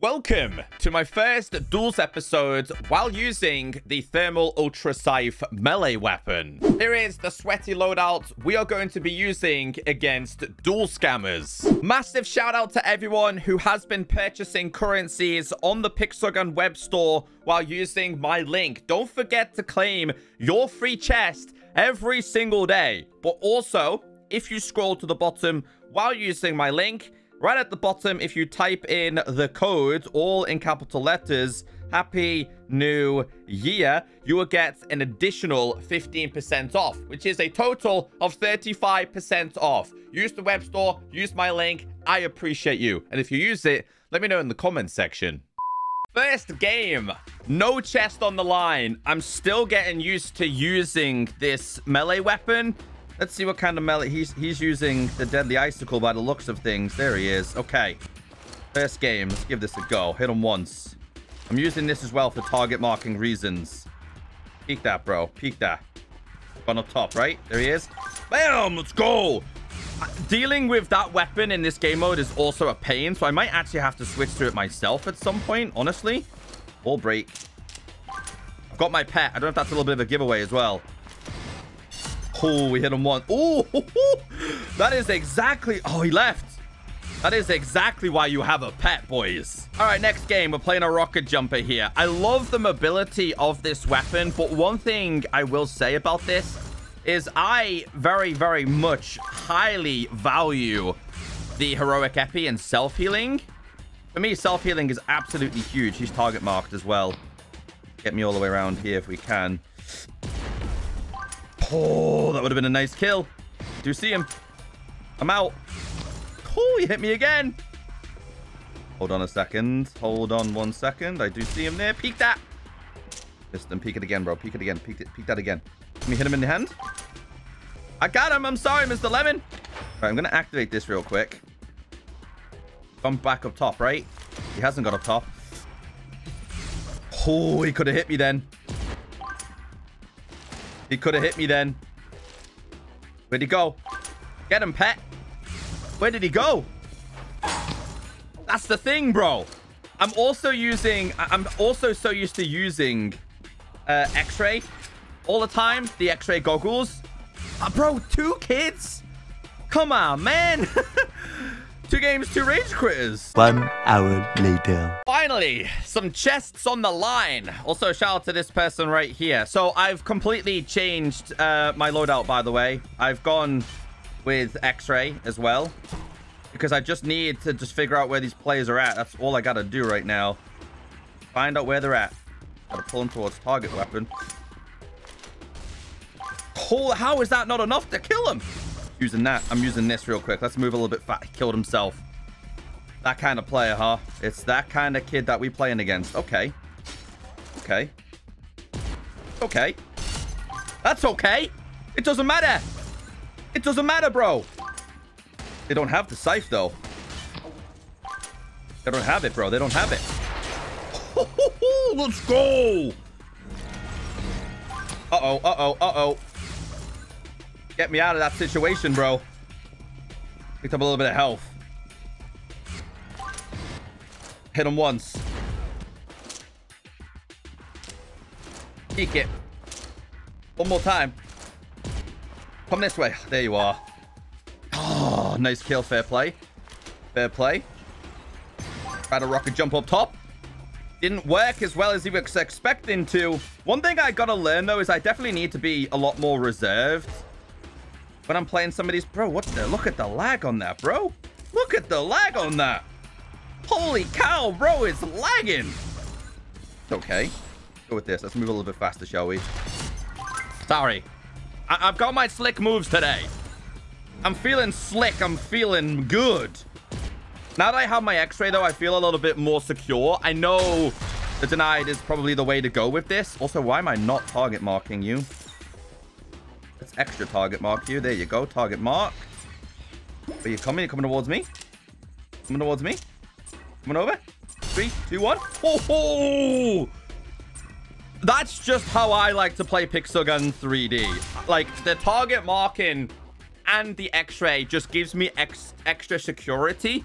Welcome to my first duels episode while using the Thermal Ultra Scythe melee weapon. Here is the sweaty loadout we are going to be using against duel scammers. Massive shout out to everyone who has been purchasing currencies on the Pixel Gun web store while using my link. Don't forget to claim your free chest every single day. But also, if you scroll to the bottom while using my link, right at the bottom, if you type in the code, all in capital letters, Happy New Year, you will get an additional 15% off, which is a total of 35% off. Use the web store, use my link. I appreciate you. And if you use it, let me know in the comments section. First game, no chest on the line. I'm still getting used to using this melee weapon. Let's see what kind of melee... He's using the deadly icicle by the looks of things. There he is. Okay. First game. Let's give this a go. Hit him once. I'm using this as well for target marking reasons. Peek that, bro. Peek that. Up on top, right? There he is. Bam! Let's go! Dealing with that weapon in this game mode is also a pain, so I might actually have to switch to it myself at some point, honestly. Ball break. I've got my pet. I don't know if that's a little bit of a giveaway as well. Oh, we hit him one. Oh, that is exactly... Oh, he left. That is exactly why you have a pet, boys. All right, next game. We're playing a rocket jumper here. I love the mobility of this weapon, but one thing I will say about this is I very, very much highly value the heroic Epi and self-healing. For me, self-healing is absolutely huge. He's target marked as well. Get me all the way around here if we can. Oh, that would have been a nice kill. Do you see him? I'm out. Oh, he hit me again. Hold on a second. Hold on 1 second. I do see him there. Peek that. Just peek it again, bro. Peek it again. Peek that again. Let me hit him in the hand. I got him. I'm sorry, Mr. Lemon. All right, I'm going to activate this real quick. Come back up top, right? He hasn't got up top. Oh, he could have hit me then. He could have hit me then. Where'd he go? Get him, pet. Where did he go? That's the thing, bro. I'm also so used to using X-ray all the time. The X-ray goggles. Bro, 2 kids? Come on, man. 2 games, 2 Rage Critters. 1 hour later. Finally, some chests on the line. Also, shout out to this person right here. So I've completely changed my loadout, by the way. I've gone with X-ray as well, because I just need to just figure out where these players are at. That's all I got to do right now. Find out where they're at. Got to pull them towards target weapon. Oh, how is that not enough to kill him? Using that. I'm using this real quick. Let's move a little bit fast. He killed himself. That kind of player, huh? It's that kind of kid that we playing against. Okay. Okay. Okay. That's okay. It doesn't matter. It doesn't matter, bro. They don't have the scythe, though. They don't have it, bro. They don't have it. Let's go. Uh-oh. Uh-oh. Uh-oh. Get me out of that situation, bro. Picked up a little bit of health. Hit him once. Peek it. 1 more time. Come this way. There you are. Oh, nice kill. Fair play. Fair play. Try to rocket jump up top. Didn't work as well as he was expecting to. One thing I gotta learn, though, is I definitely need to be a lot more reserved when I'm playing somebody's... Bro, what the... Look at the lag on that, bro. Look at the lag on that. Holy cow, bro. It's lagging. Okay. Go with this. Let's move a little bit faster, shall we? Sorry. I've got my slick moves today. I'm feeling slick. I'm feeling good. Now that I have my X-ray, though, I feel a little bit more secure. I know the denied is probably the way to go with this. Also, why am I not target marking you? Let's extra target mark you. There you go. Target mark. Are you coming? You're coming towards me? Coming towards me? Coming over? 3, 2, 1. Ho, ho! That's just how I like to play Pixel Gun 3D. Like, the target marking and the X-ray just gives me extra security.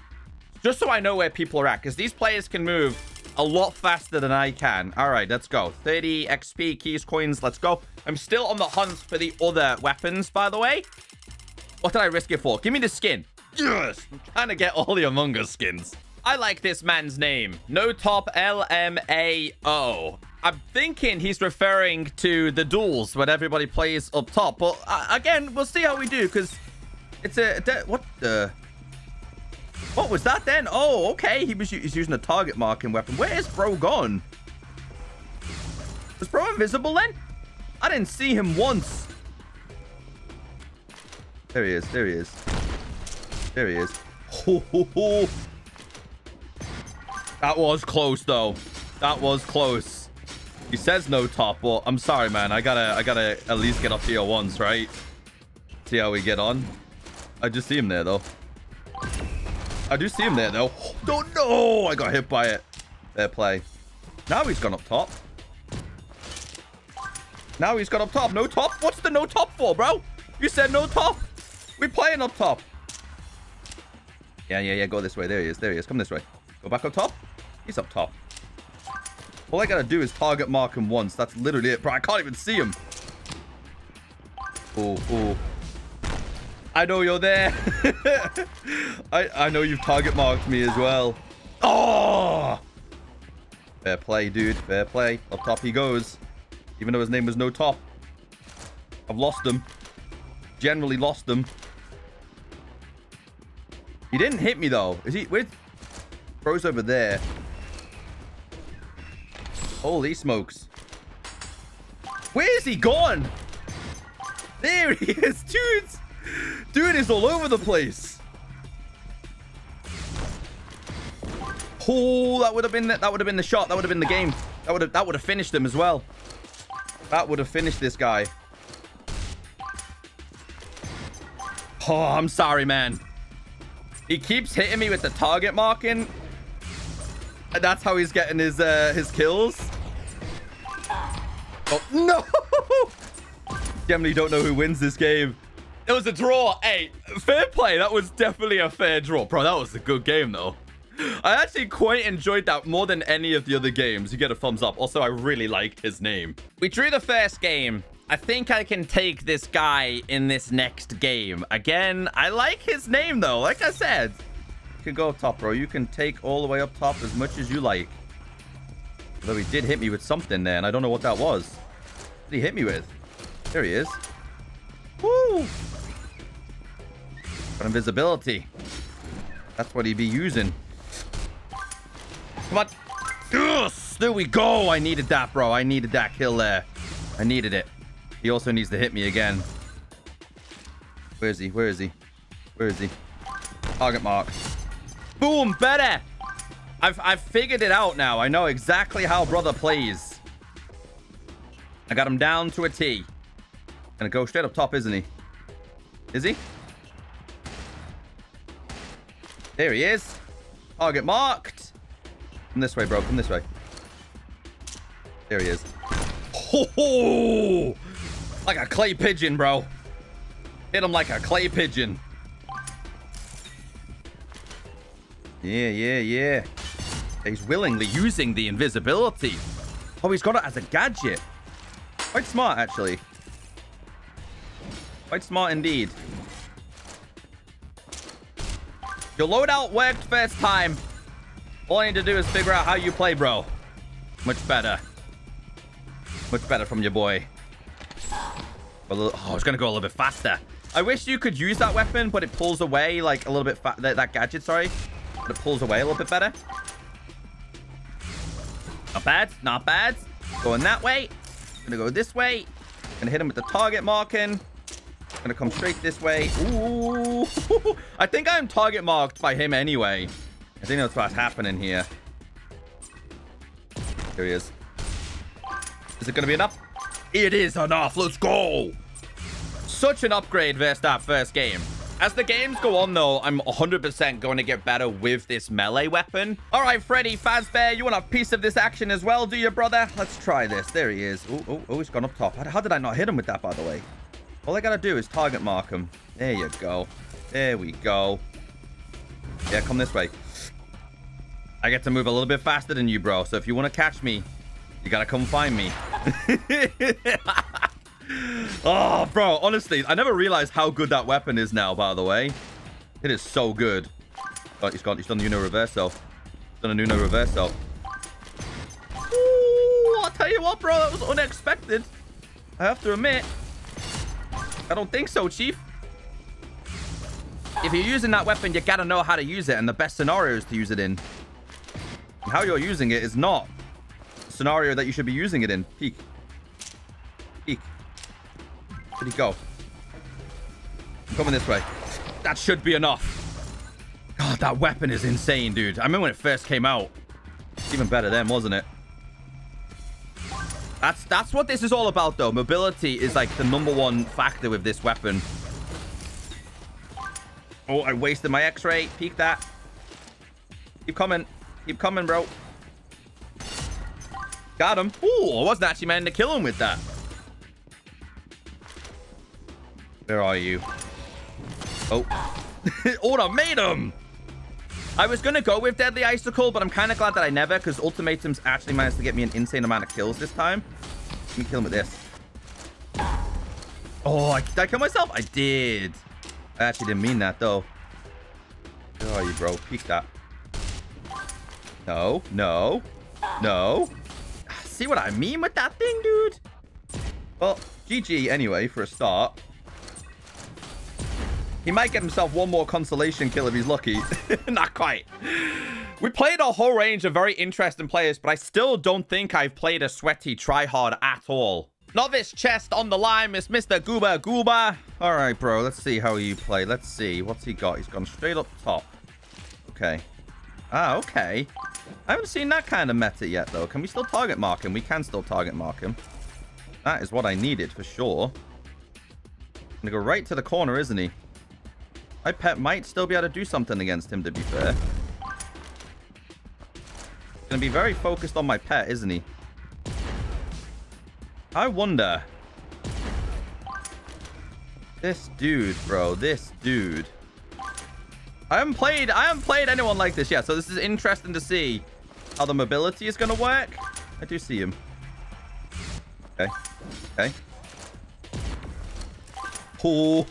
Just so I know where people are at, because these players can move a lot faster than I can. All right, let's go. 30 XP, keys, coins, let's go. I'm still on the hunt for the other weapons, by the way. What did I risk it for? Give me the skin. Yes! I'm trying to get all the Among Us skins. I like this man's name. No Top LMAO. I'm thinking he's referring to the duels when everybody plays up top. But again, we'll see how we do, because it's a... What the... What was that then? Oh, okay. He's using a target marking weapon. Where is bro gone? Was bro invisible then? I didn't see him once. There he is. There he is. There he is. Ho, ho, ho. That was close, though. That was close. He says no top. Well, I'm sorry, man. I gotta at least get up here once, right? See how we get on. I just see him there, though. I do see him there, though. Oh, no! I got hit by it. Fair play. Now he's gone up top. Now he's gone up top. No top? What's the no top for, bro? You said no top. We're playing up top. Yeah, yeah, yeah. Go this way. There he is. There he is. Come this way. Go back up top. He's up top. All I gotta do is target mark him once. That's literally it, bro. I can't even see him. Oh, oh. I know you're there. I know you've target marked me as well. Oh! Fair play, dude. Fair play. Up top he goes. Even though his name was no top. I've lost him. Generally lost him. He didn't hit me though. Is he with? Bro's over there. Holy smokes. Where is he gone? There he is, dudes. Dude is all over the place. Oh, that would have been the shot. That would have been the game. That would have finished him as well. That would have finished this guy. Oh, I'm sorry, man. He keeps hitting me with the target marking. And that's how he's getting his kills. Oh no! Generally don't know who wins this game. It was a draw. Hey, fair play. That was definitely a fair draw. Bro, that was a good game, though. I actually quite enjoyed that more than any of the other games. You get a thumbs up. Also, I really liked his name. We drew the first game. I think I can take this guy in this next game. Again, I like his name, though. Like I said, you can go up top, bro. You can take all the way up top as much as you like. Although he did hit me with something there, and I don't know what that was. What did he hit me with? There he is. Woo! Got invisibility. That's what he'd be using. Come on. Yes! There we go! I needed that, bro. I needed that kill there. I needed it. He also needs to hit me again. Where is he? Where is he? Where is he? Target mark. Boom! Better! I've figured it out now. I know exactly how brother plays. I got him down to a T. Gonna go straight up top, isn't he? Is he? There he is. Target marked. Come this way, bro. Come this way. There he is. Ho ho! Like a clay pigeon, bro. Hit him like a clay pigeon. Yeah, yeah, yeah. He's willingly using the invisibility. Oh, he's got it as a gadget. Quite smart, actually. Quite smart indeed. Your loadout worked first time. All I need to do is figure out how you play, bro. Much better. Much better from your boy. Oh, I was gonna go a little bit faster. I wish you could use that weapon, but it pulls away like a little bit. That gadget, sorry, but it pulls away a little bit better. Not bad. Not bad. Going that way. Gonna go this way. Gonna hit him with the target marking. Gonna come straight this way. Ooh. I think I'm target marked by him anyway. I think that's what's happening here. Here he is. Is it gonna be enough? It is enough. Let's go. Such an upgrade versus that first game. As the games go on, though, I'm 100% going to get better with this melee weapon. All right, Freddy Fazbear, you want a piece of this action as well, do you, brother? Let's try this. There he is. Oh, oh, oh, he's gone up top. How did I not hit him with that, by the way? All I gotta do is target mark him. There you go. There we go. Yeah, come this way. I get to move a little bit faster than you, bro. So if you want to catch me, you gotta come find me. Oh, bro, honestly, I never realized how good that weapon is now, by the way. It is so good. Oh, he's gone. He's done the Uno Reverso. He's done a Uno Reverso. Ooh, I'll tell you what, bro. That was unexpected. I have to admit. I don't think so, Chief. If you're using that weapon, you gotta know how to use it, and the best scenario is to use it in. And how you're using it is not the scenario that you should be using it in. Peek. Peek. Where'd he go? I'm coming this way. That should be enough. God, that weapon is insane, dude. I remember when it first came out. It's even better then, wasn't it? That's what this is all about, though. Mobility is, like, the #1 factor with this weapon. Oh, I wasted my X-ray. Peek that. Keep coming. Keep coming, bro. Got him. Ooh, I wasn't actually meant to kill him with that. Where are you? Oh. Oh, I made him! I was going to go with Deadly Icicle, but I'm kind of glad that I never, because Ultimatums actually managed to get me an insane amount of kills this time. Let me kill him with this. Oh, did I kill myself? I did. I actually didn't mean that, though. Where are you, bro? Peek that. No, no, no. See what I mean with that thing, dude? Well, GG anyway, for a start. He might get himself one more consolation kill if he's lucky. Not quite. We played a whole range of very interesting players, but I still don't think I've played a sweaty tryhard at all. Novice chest on the line is Mr. Gooba Gooba. All right, bro. Let's see how you play. Let's see. What's he got? He's gone straight up top. Okay. Ah, okay. I haven't seen that kind of meta yet, though. Can we still target mark him? We can still target mark him. That is what I needed for sure. I'm going to go right to the corner, isn't he? My pet might still be able to do something against him, to be fair. He's going to be very focused on my pet, isn't he? I wonder. This dude, bro. This dude. I haven't played anyone like this yet, so this is interesting to see how the mobility is going to work. I do see him. Okay. Okay. Oh,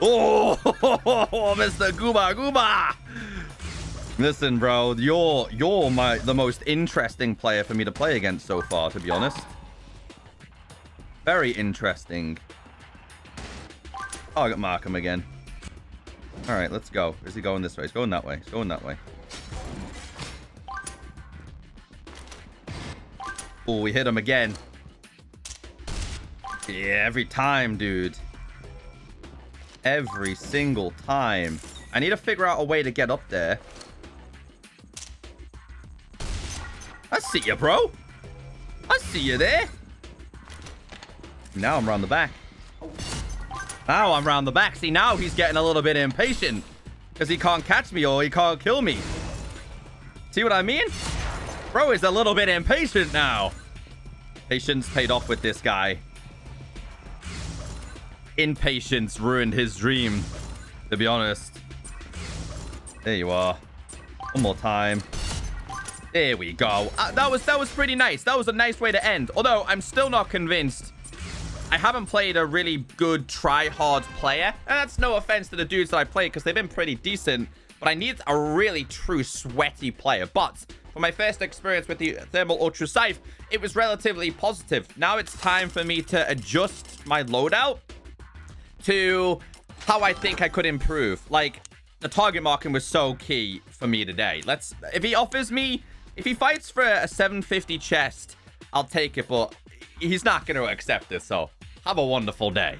oh, Mr. Gooba Gooba! Listen, bro, you're the most interesting player for me to play against so far, to be honest. Very interesting. Target mark him again. All right, let's go. Is he going this way? He's going that way. He's going that way. Oh, we hit him again. Yeah, every time, dude. Every single time. I need to figure out a way to get up there. I see you, bro. I see you there. Now I'm round the back. Now I'm round the back. See, now he's getting a little bit impatient. Because he can't catch me or he can't kill me. See what I mean? Bro is a little bit impatient now. Patience paid off with this guy. Impatience ruined his dream, to be honest. There you are. One more time. There we go. That was pretty nice. That was a nice way to end. Although, I'm still not convinced. I haven't played a really good try-hard player. And that's no offense to the dudes that I played, because they've been pretty decent. But I need a really true sweaty player. But for my first experience with the Thermal Ultra Scythe, it was relatively positive. Now it's time for me to adjust my loadout to how I think I could improve. Like, the target marking was so key for me today. If he offers me, if he fights for a 750 chest, I'll take it, but he's not going to accept it, so have a wonderful day.